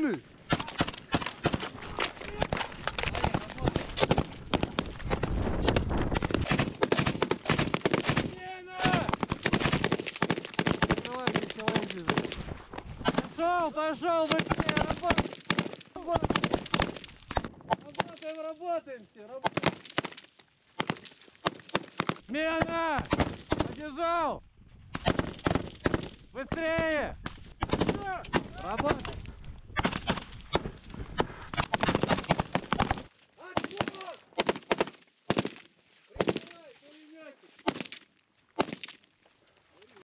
Handel! Пошел, пошел, быстрее, работаем, работаем все, работаем. Смена! Побежал! Быстрее! Работаем!